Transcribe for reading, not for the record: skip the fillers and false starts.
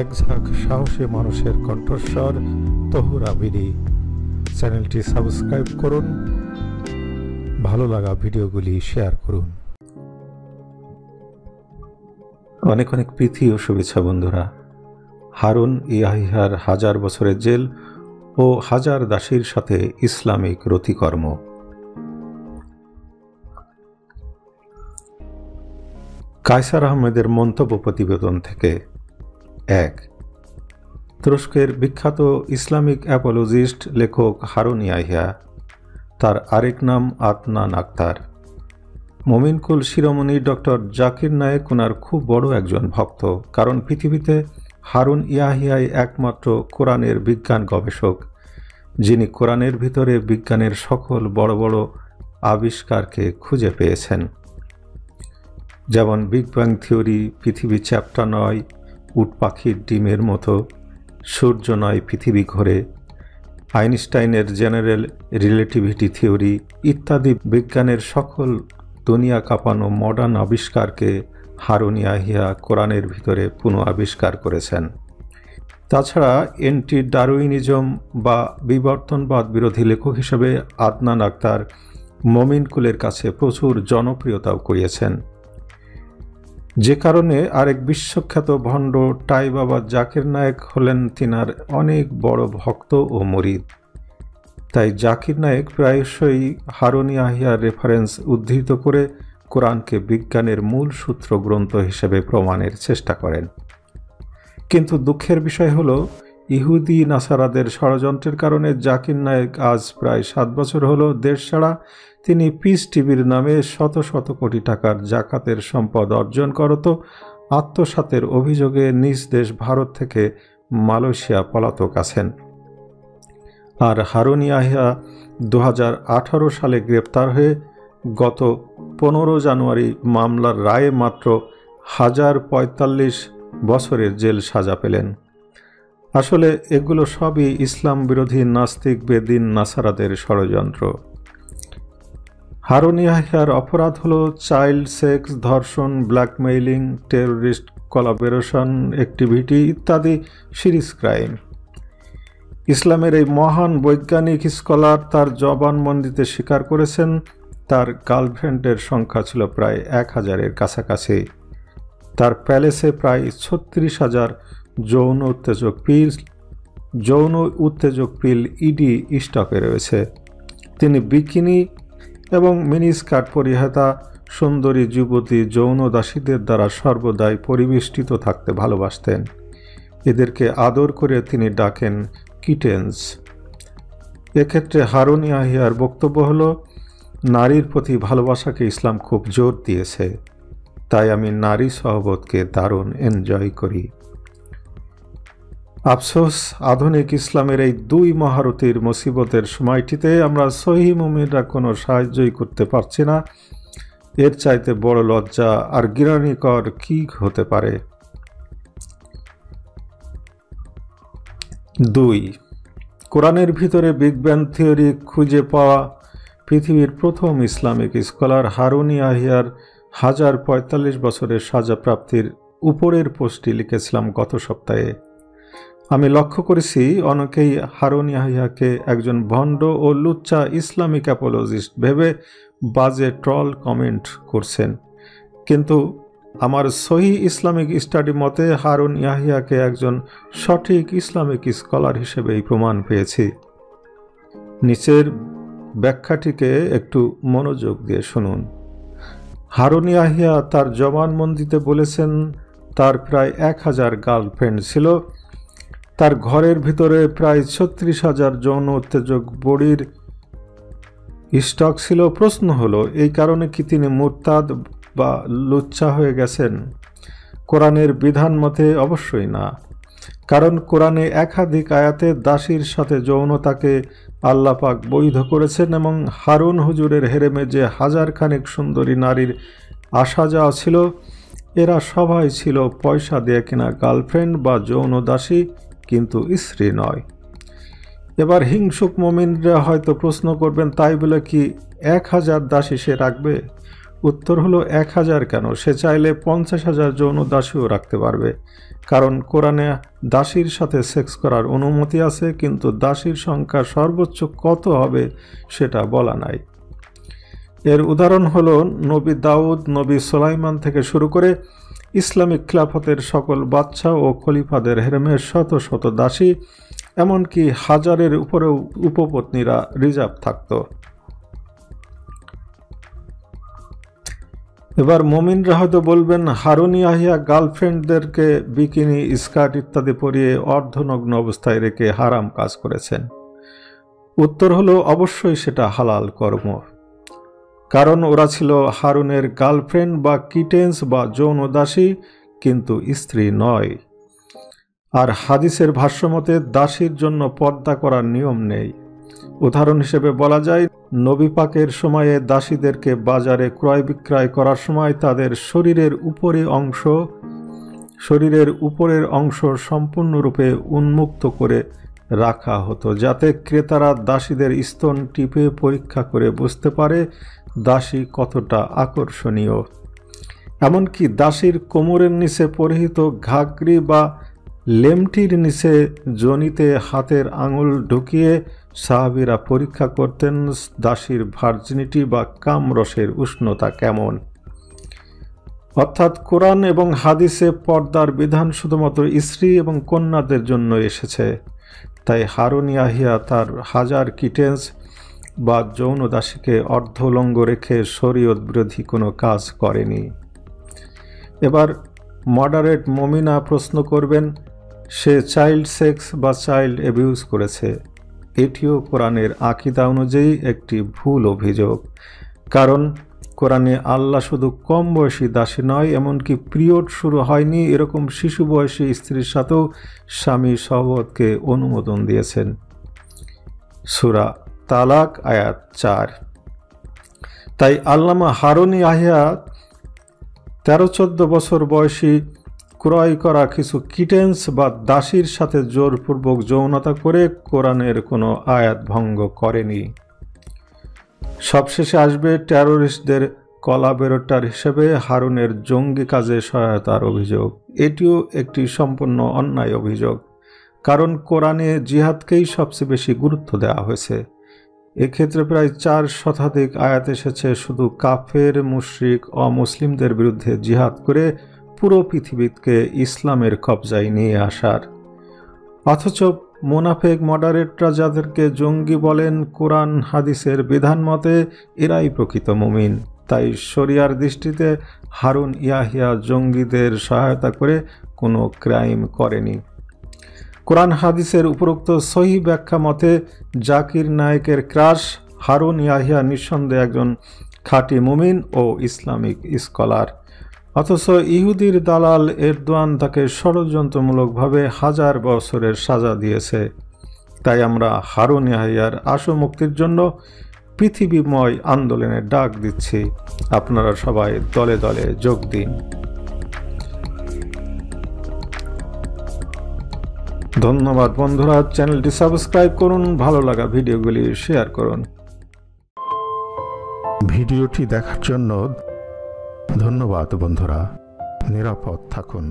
এক ঝাঁক সাহসী মানুষের কণ্ঠস্বর তহুরা বিডি। চ্যানেলটি সাবস্ক্রাইব করুন, ভালো লাগা ভিডিওগুলি শেয়ার করুন। অনেক অনেক প্রীতি ও শুভেচ্ছা বন্ধুরা। হারুন ইয়াহিয়ার 1000 বছরের জেল ও 1000 দাসীর সাথে ইসলামিক রতিকর্ম। কায়সার আহমেদের মন্তব্য প্রতিবেদন থেকে। ১. তুরস্কের বিখ্যাত ইসলামিক অ্যাপোলজিস্ট লেখক হারুন ইয়াহিয়া, তার আরেক নাম আদনান আক্তার, মোমিনকুল শিরোমণি ডক্টর জাকির নায়েক ওনার খুব বড় একজন ভক্ত। কারণ পৃথিবীতে হারুন ইয়াহিয়াই একমাত্র কোরআনের বিজ্ঞান গবেষক যিনি কোরআনের ভিতরে বিজ্ঞানের সকল বড় বড় আবিষ্কারকে খুঁজে পেয়েছেন, যেমন বিগ ব্যাং থিওরি পৃথিবী চ্যাপ্টার 9 উট পাখির ডিমের মতো, সূর্য নয় পৃথিবী ঘোরে, আইনস্টাইনের জেনারেল রিলেটিভিটি থিওরি ইত্যাদি। বিজ্ঞানের সকল দুনিয়া কাঁপানো মডার্ন আবিষ্কারকে হারুন ইয়াহিয়া কোরআনের ভিতরে পুনঃ আবিষ্কার করেছেন। তাছাড়া অ্যান্টি ডারউইনিজম বা বিবর্তনবাদ বিরোধী লেখক হিসেবে আদনান আক্তার মোমিনকুলের কাছে প্রচুর জনপ্রিয়তাও কুড়িয়েছেন, যে কারণে আরেক বিশ্বখ্যাত ভণ্ড টাই বাবা জাকির নায়েক হলেন তিনার অনেক বড় ভক্ত ও মুরিদ। তাই জাকির নায়েক প্রায়শই হারুন ইয়াহিয়ার রেফারেন্স উদ্ধৃত করে কোরআনকে বিজ্ঞানের মূল সূত্র গ্রন্থ হিসেবে প্রমাণের চেষ্টা করেন। কিন্তু দুঃখের বিষয় হলো, ইহুদি নাসারাদের ষড়যন্ত্রের কারণে জাকির নায়েক আজ প্রায় 7 বছর হলো দেশ ছাড়া। তিনি পিস টিভির নামে শত শত কোটি টাকার জাকাতের সম্পদ অর্জন করত। আত্মসাতের অভিযোগে নিজ দেশ ভারত থেকে মালয়েশিয়া পলাতক আছেন। আর হারুন ইয়াহিয়া 2018 সালে গ্রেপ্তার হয়ে গত 15 জানুয়ারি মামলার রায়ে মাত্র 1045 বছরের জেল সাজা পেলেন। আসলে এগুলো সবই ইসলাম বিরোধী নাস্তিক বেদিন নাসারাদের ষড়যন্ত্র। হারুন ইয়াহিয়ার অপরাধ হলো চাইল্ড সেক্স, ধর্ষণ, ব্ল্যাকমেইলিং, টেররিস্ট কলাবোরেশন অ্যাক্টিভিটি ইত্যাদি সিরিজ ক্রাইম। ইসলামের এই মহান বৈজ্ঞানিক স্কলার তার জবানবন্দিতে স্বীকার করেছেন তার গার্লফ্রেন্ডের সংখ্যা ছিল প্রায় 1000-এর কাছাকাছি। তার প্যালেসে প্রায় 36000 যৌন উত্তেজক পিল ইডি স্টকে রয়েছে। তিনি বিকিনি এবং মিনিস্কার্ট পরিহিতা সুন্দরী যুবতী যৌন দাসীদের দ্বারা সর্বদাই পরিবেষ্টিত থাকতে ভালোবাসতেন। এদেরকে আদর করে তিনি ডাকেন কিটেন্স। এক্ষেত্রে হারুন ইয়াহিয়ার বক্তব্য হলো, নারীর প্রতি ভালোবাসাকে ইসলাম খুব জোর দিয়েছে, তাই আমি নারী সহবতকে দারুণ এনজয় করি। আফসোস, আধুনিক ইসলামের এই দুই মহারথীর মুসিবতের সময়টিতে আমরা সহি মুমিনরা কোনো সাহায্যই করতে পারছি না। এর চাইতে বড় লজ্জা আর গিরানিকর কি হতে পারে? 2. কোরআনের ভিতরে বিগ ব্যাং থিওরি খুঁজে পাওয়া পৃথিবীর প্রথম ইসলামিক স্কলার হারুন ইয়াহিয়ার 1045 বছরের সাজা প্রাপ্তির উপরের পোস্টটি লিখেছিলাম গত সপ্তাহে। আমি লক্ষ্য করেছি অনেকেই হারুন ইয়াহিয়াকে একজন ভণ্ড ও লুচ্চা ইসলামিক অ্যাপোলজিস্ট ভেবে বাজে ট্রল কমেন্ট করছেন, কিন্তু আমার সহি ইসলামিক স্টাডি মতে হারুন ইয়াহিয়াকে একজন সঠিক ইসলামিক স্কলার হিসেবেই প্রমাণ পেয়েছি। নিচের ব্যাখ্যাটিকে একটু মনোযোগ দিয়ে শুনুন। হারুন ইয়াহিয়া তার জবানবন্দিতে বলেছেন তার প্রায় 1000 গার্লফ্রেন্ড ছিল। তার ঘরের ভিতরে প্রায় 36000 যৌন উত্তেজক বড়ির স্টক ছিল। প্রশ্ন হলো, এই কারণে কি তিনি মুরতাদ বা লুচ্চা হয়ে গেছেন? কোরআনের বিধান মতে অবশ্যই না, কারণ কোরআনে একাধিক আয়াতে দাসীর সাথে যৌনতাকে আল্লাহ পাক বৈধ করেছেন। এবং হারুন হুজুরের হেরেমে যে 1000 খানেক সুন্দরী নারীর আসা যাওয়া ছিল, এরা সবাই ছিল পয়সা দিয়ে কেনা গার্লফ্রেন্ড বা যৌন দাসী, কিন্তু স্ত্রী নয়। এবার হিংসুক মুমিনরা হয়তো প্রশ্ন করবেন, তাই বলে কি 1000 দাসী সে রাখবে? उत्तर हलो 1000 केन से चाहले 50,000 जौन दासीओ रखते पारबे कारण कोरআনে दासीर साथे सेक्स करार अनुमति आछे किन्तु दासीर संख्या सर्वोच्च कत होबे सेटा बला नाई। एर उदाहरण हलो नबी दाऊद नबी सुलाइमान थेके शुरू करे इस्लामिक खिलाफतेर सकल बादशाह और खलिफादेर हेरमेर शत शत दासी एमनकि हाजारेर उपरे उपपत्नीरा रिजार्भ थाकतो। एबार मोमिनरा हयतो बोलबेन हारून याहिया गार्लफ्रेंडदेरके बिकिनी स्कार्ट इत्यादि परिये अर्धनग्न अवस्थाय रेखे हाराम काज करेछेन। उत्तर हलो अवश्यई सेटा हालाल कर्म कारण ओरा छिलो हारुनेर गार्लफ्रेंड बा किटेंस बा जौन दासी किन्तु स्त्री नय। और हादिसेर भाष्यमते दासीर जन्य पर्दा करार नियम नेई। उदाहरण हिसेबे बला जाय नबी पाकेर समये दासीदेरके बाजारे क्रय बिक्रय करार समय तादेर शरीरेर उपरेर अंश सम्पूर्णरूपे उन्मुक्त करे राखा हतो जाते क्रेतारा दासीदेर स्तन टीपे परीक्षा करे बुझते पारे दासी कतटा आकर्षणीय। एमनकि दासीर कोमरेर निचे परिहित घाघरी बा लेमटिर निचे जनिते हाथेर आंगुल ढुकिए साहाबीरा परीक्षा करतेन दासीर भार्जिनिटी बा कामरसेर उष्णता केमन। अर्थात कुरान एवं हादिसे पर्दार विधान शुधुमात्र स्त्री एवं कन्यादेर जन्य एसेछे। ताई हारून याहिया तार 1000 किटेंस बा जौन दासीके अर्धोलंग रेखे शरीयत बिरोधी कोनो काज करेनी। एबार मडारेट मोमिना प्रश्न करबेन से चाइल्ड सेक्स बा चाइल्ड एब्यूज करेछे एटिओ कुरानेर आकिदा अनुयायी एकटी भूल अभियोग कारण कुराने आल्ला शुधु कम बयसी दासी नय एमनकि पिरियड शुरू हयनि एरकम शिशु बयसी स्त्रीर साथेओ स्वामी सहबतके अनुमोदन दियेछेन। सूरा तालाक आयात 4। ताई आल्लामा हारून याहिया 13-14 बछर बयसी क्रय करा किछु किटेंस बा दासीर साथे जोरपूर्वक यौनता करे कुरानेर कोनो आयात भंग करेनी। सबशेषे आसबे टेररिस्टदेर कला बेरोटार हिसेबे हारुनेर जंगी काजे सहायतार अभियोग एटिओ एकटी सम्पूर्ण अन्याय अभियोग कारण कुराने जिहादकेई सबचेये बेशी गुरुत्व देওয়া হয়েছে। एक क्षेत्र प्राय 4 शताधिक आयात एसेছে शुधु काफेर मुश्रिक अमुस्लिमदेर बिरुद्धे जिहाद करे पुरो पृथिवीके इस्लामेर कब्जाय निये आसार। अथच मुनाफेक मडारेटरा जादेरके जंगी बोलेन कुरान हादिसेर विधान मते एराई प्रकृत मुमिन। ताई शरियार दृष्टिते हारून याहिया जंगीदेर सहायता करे कोनो क्राइम करेनी। कुरान हादिसेर उपरोक्त सही व्याख्या मते जाकिर नायकेर क्राश हारून याहिया निसंदेह एकजन खाटी मुमिन और इस्लामिक स्कलार अथच इहुदिर दालाल एरदोयान ताके षड़यंत्रमूलकभावे 1000 बछरेर सजा दियेछे। ताई आमरा हारून याहियार आशु मुक्तिर जन्य पृथिवीमय आंदोलनेर डाक दिच्छी। आपनारा सबाई दले दले जोग दिन। धन्यवाद बंधुरा चैनलটি সাবস্ক্রাইব করুন ভালো লাগা ভিডিওগুলি শেয়ার করুন। ভিডিওটি দেখার জন্য ধন্যবাদ বন্ধুরা নিরাপদ থাকুন।